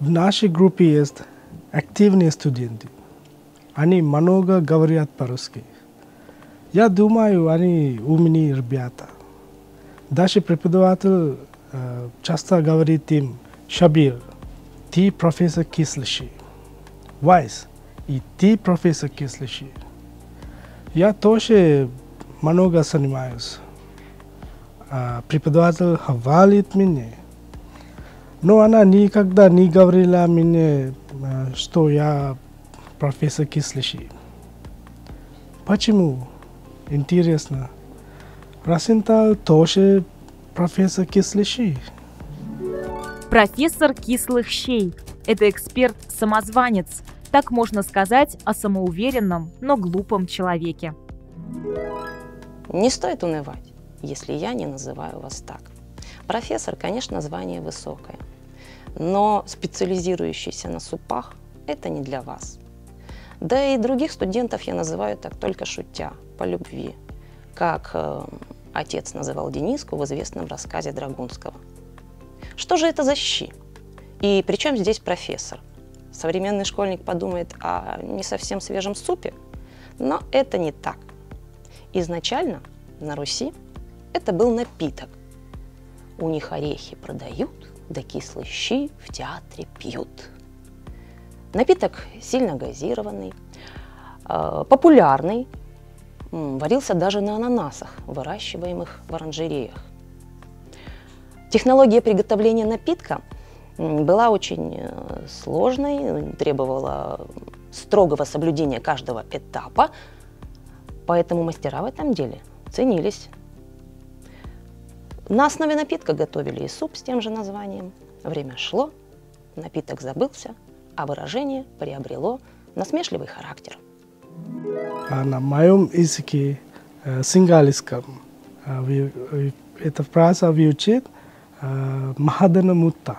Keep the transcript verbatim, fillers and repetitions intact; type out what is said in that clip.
В нашей группе есть активные студенты. Они много говорят по-русски. Я думаю, они умные ребята. Даже преподаватель э, часто говорит им: «Шабир, ты профессор Кислыши. Вайс, и ты профессор Кислыши». Я тоже много занимаюсь. Э, преподаватель хвалит меня. Но она никогда не говорила мне, э, что я профессор Кислыши. Почему? Интересно. Расента тоже профессор кислых щей. Профессор кислых щей – это эксперт-самозванец. Так можно сказать о самоуверенном, но глупом человеке. Не стоит унывать, если я не называю вас так. Профессор, конечно, звание высокое, но специализирующийся на супах – это не для вас. Да и других студентов я называю так только шутя, по любви, как э, отец называл Дениску в известном рассказе Драгунского. Что же это за щи? И при чем здесь профессор? Современный школьник подумает о не совсем свежем супе, но это не так. Изначально на Руси это был напиток. У них орехи продают, да кислые щи в театре пьют. Напиток сильно газированный, популярный, варился даже на ананасах, выращиваемых в оранжереях. Технология приготовления напитка была очень сложной, требовала строгого соблюдения каждого этапа, поэтому мастера в этом деле ценились. На основе напитка готовили и суп с тем же названием. Время шло, напиток забылся, а выражение приобрело насмешливый характер. На моем языке, сингалийском, эта фраза звучит «Махаданамута».